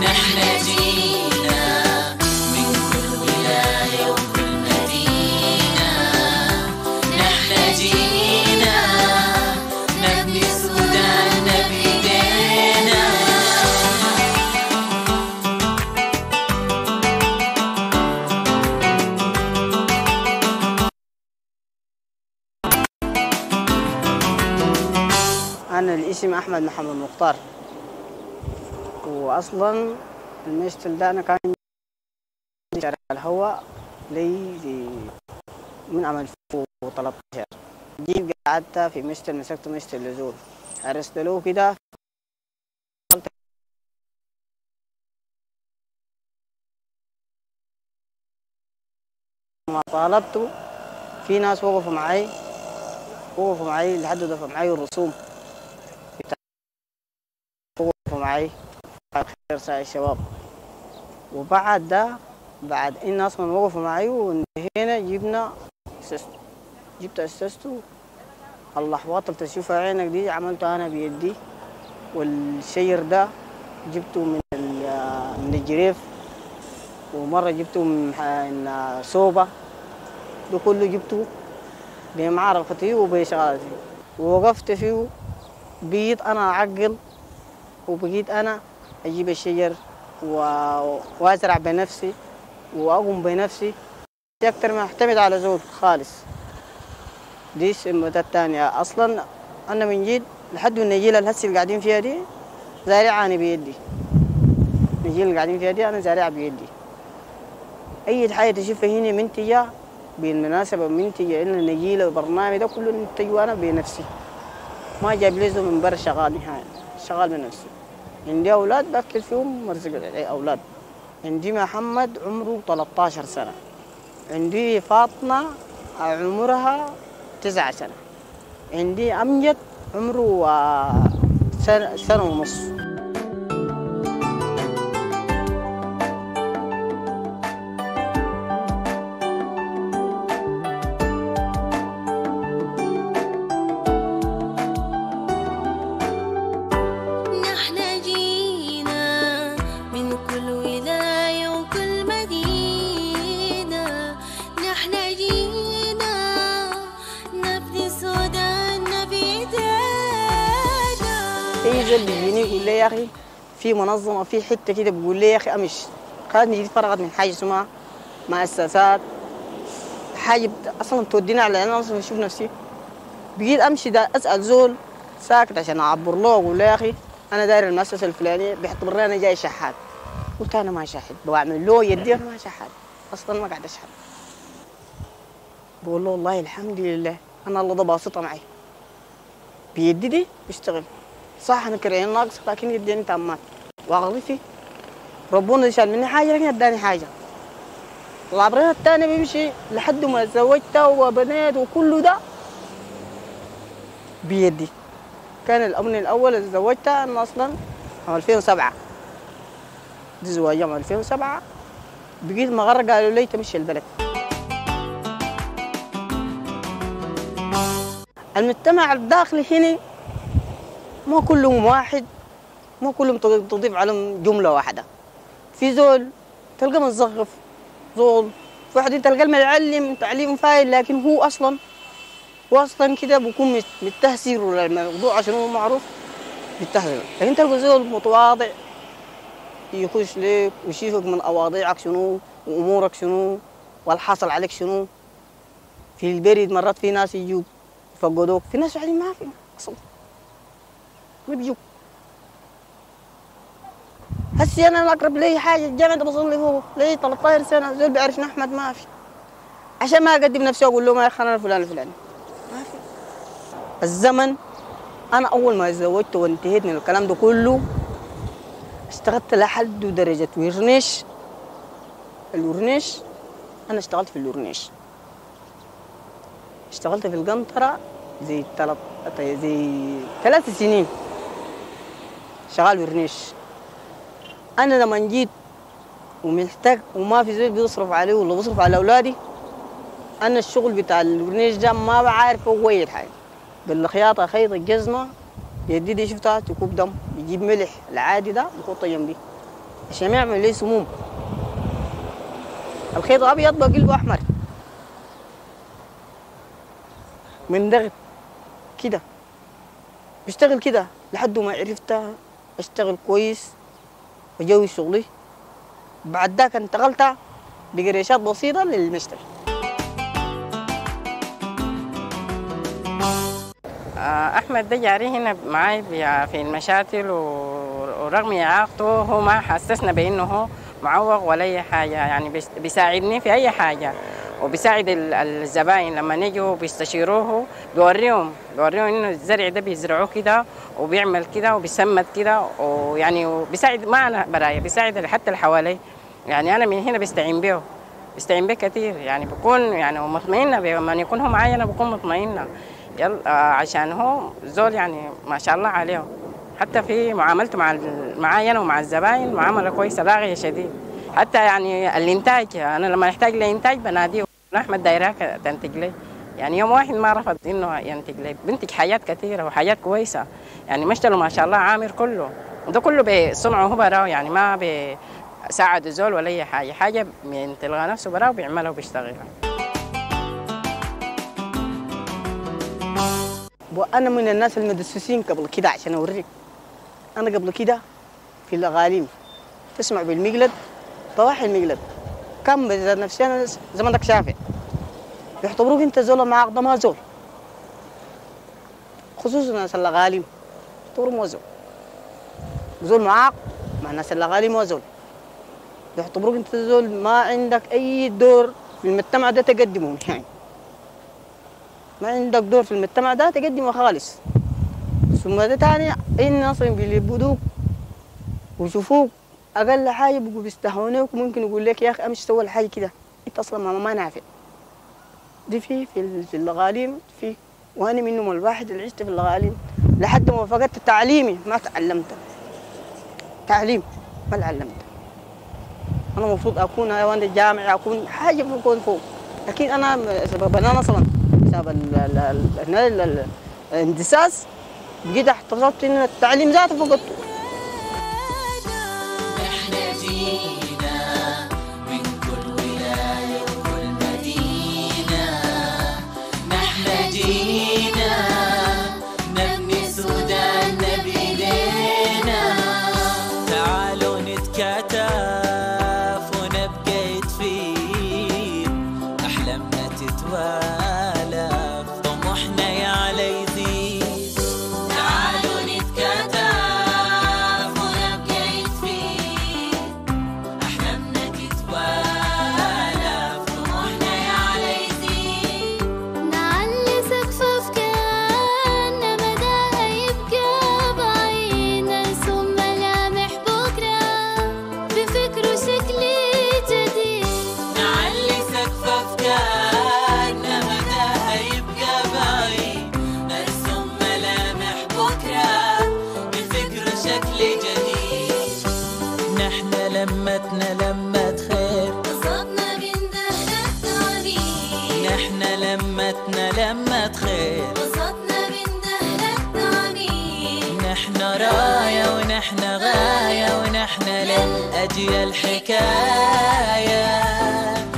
نحنا جينا من كل ولاية وكل مدينة، نحنا جينا نبني السودان بإيدينا. أنا الاسم أحمد محمد مختار، واصلا المشتل ده انا كان شارع الهواء لي من عام 2013 جيت قعدت في مشتل، مسكت مشتل لزول عرست له كده ما طالبته. في ناس وقفوا معي لحد دفع معي الرسوم، وقفوا معي خير ساعي الشباب. وبعد ده بعد ان اصلا وقفوا معي وانتهينا جبت اسسته اللحظات اللي تشوفها عينك دي عملته انا بيدي، والشير ده جبته من الجريف، ومره جبته من صوبه، ده كله جبته بمعرفتي وبشغلتي. ووقفت فيه بقيت انا اعقل، وبقيت انا أجيب الشجر وأزرع بنفسي وأقوم بنفسي أكثر ما أعتمد على زول خالص. دي السمتة الثانية. أصلاً أنا من جيل لحد النجيلة الهسي اللي قاعدين فيها دي زارعة أنا بيدي، النجيلة اللي قاعدين فيها دي أنا زارعة بيدي. أي حاجة تشوفها هنا منتجة، بالمناسبة منتجة إلنا النجيلة والبرنامج ده كله منتجه أنا بنفسي، ما جايب ليزو من برا، شغال نهائي شغال بنفسي. عندي أولاد بأكل فيهم مرزق أولاد، عندي محمد عمره 13 سنة، عندي فاطمة عمرها 9 سنة، عندي أمجد عمره سنة ونص. اي زول بيجيني يقول لي يا اخي في منظمه في حته كده، بقول لي يا اخي امشي خلني دي اتفرغت من حاجه اسمها مؤسسات، حاجه اصلا توديني على انا اصلا بشوف نفسي. بقيت امشي ده اسال زول ساكت عشان اعبر له واقول له يا اخي انا داير المؤسسه الفلانيه، بيعتبرني انا جاي شحات. قلت انا ما شحات، بعمل له يدي انا ما شحات، اصلا ما قاعد اشحات. بقول له والله الحمد لله انا الله ده باسطه معي بيدي دي بشتغل صح، انا كرعين ناقص لكن يديني تامات واغلفي، ربنا شال مني حاجه لكن اداني حاجه. العبرين الثاني بيمشي لحد ما تزوجت وبنيت وكله ده بيدي. كان الامن الاول اللي تزوجته انا اصلا عام 2007، دي زواجي عام 2007. بقيت مغرق، قالوا لي تمشي البلد. المجتمع الداخلي هنا ما كلهم واحد، ما كلهم تضيف عليهم جملة واحدة. في زول تلقى متزغف، زول في واحد تلقى المتعلم تعليم فايل، لكن هو أصلا كده بيكون متهسير ولا الموضوع عشان هو معروف متهسر. لكن تلقى زول متواضع يخش لك ويشوفك من أواضيعك شنو وأمورك شنو والحاصل عليك شنو. في البريد مرات في ناس يجوك يفقدوك، في ناس يعني ما في أصلا ما بيجوك. هسي انا الاقرب لي حاجه الجامعه ده بصلي فوق لي 13 سنه، زول بيعرفني احمد ما في، عشان ما اقدم نفسي اقول له ما يا اخي انا فلان الفلاني ما في. الزمن انا اول ما تزوجت وانتهيت من الكلام ده كله اشتغلت لحد درجه ورنيش. الورنيش انا اشتغلت في الورنيش، اشتغلت في القنطره زي 3 سنين شغال ورنيش. انا لما جيت ومحتاج وما في زول بيصرف عليه ولا بيصرف على اولادي، انا الشغل بتاع الورنيش ده ما بعرف اويد حاجه. بالخياطه خيط الجزمه يدي دي شفتها تكوب دم، يجيب ملح العادي ده يحطه جنبي، عشان يعمل ليه سموم. الخيط ابيض بقى قلبه احمر من ضغط كده، بشتغل كده لحد ما عرفت اشتغل كويس وجوي شغلي. بعد ذاك انتقلت بقريشات بسيطه للمشتل. احمد ده جاري هنا معاي في المشاتل، ورغم اعاقته هو ما حسسنا بانه هو معوق ولا اي حاجه، يعني بيساعدني في اي حاجه وبيساعد الزباين لما نيجوا بيستشيروه، بيوريهم انه الزرع ده بيزرعوه كده وبيعمل كده وبيسمد كده، ويعني بيساعد ما انا برايا، بيساعد حتى اللي حواليه. يعني انا من هنا بستعين به كثير، يعني بكون يعني مطمئنه لما يكون هو معايا، انا بكون مطمئنه عشان هو زول يعني ما شاء الله عليه، حتى في معاملته معايا انا ومع الزباين معامله كويسه راقيه شديد. حتى يعني الانتاج انا لما احتاج لانتاج بناديه احمد دايراك تنتج لي، يعني يوم واحد ما رفض انه ينتج لي، بنتج حاجات كثيره وحاجات كويسه. يعني مشتله ما شاء الله عامر كله، ده كله بصنعه هو براه، يعني ما بيساعد زول ولا اي حاجه من تلقى نفسه براه وبيعملها وبيشتغلها. وانا من الناس المدسوسين قبل كده عشان اوريك. انا قبل كده في الاغاليم تسمع بالمقلد، طواحي المقلد كم بذات نفسي انا زمانك شافي، بيعتبروك انت زول معاق ده ما زول، خصوصا ناس الاغاليم يعتبروه ما زول، زول معاق مع ناس الاغاليم ما زول، بيعتبروك انت زول ما عندك اي دور في المجتمع ده تقدمه، يعني ما عندك دور في المجتمع ده تقدمه خالص. ثم ده تاني الناس اللي بيبدوك ويشوفوك اقل حاجه بيقوا بيستهونوك، ممكن يقول لك يا اخي امشي سوي حاجه كده، انت اصلا ما نافع. دي في الاغاليم في، وانا منهم الواحد اللي عشت في الاغاليم لحد ما فقدت تعليمي، ما تعلمت تعليم، ما تعلمت. انا المفروض اكون وانا جامعي اكون حاجه بكون فوق، لكن انا سبب انا اصلا بسبب الاندساس بقيت احتفظت ان التعليم ذاته فقدته. احنا جينا من كل ولايه وكل مدينه، نحنا جينا نبني سوداننا بايدينا، تعالوا نتكاتف ونبقى يدفيد، احلامنا تتوالف، طموحنا يعلى يزيد. لمتنا خير قصدنا من دهر التعبير، نحنا لمتنا خير قصدنا من دهر التعبير، نحنا راية ونحنا غاية ونحنا للأجيال حكاية.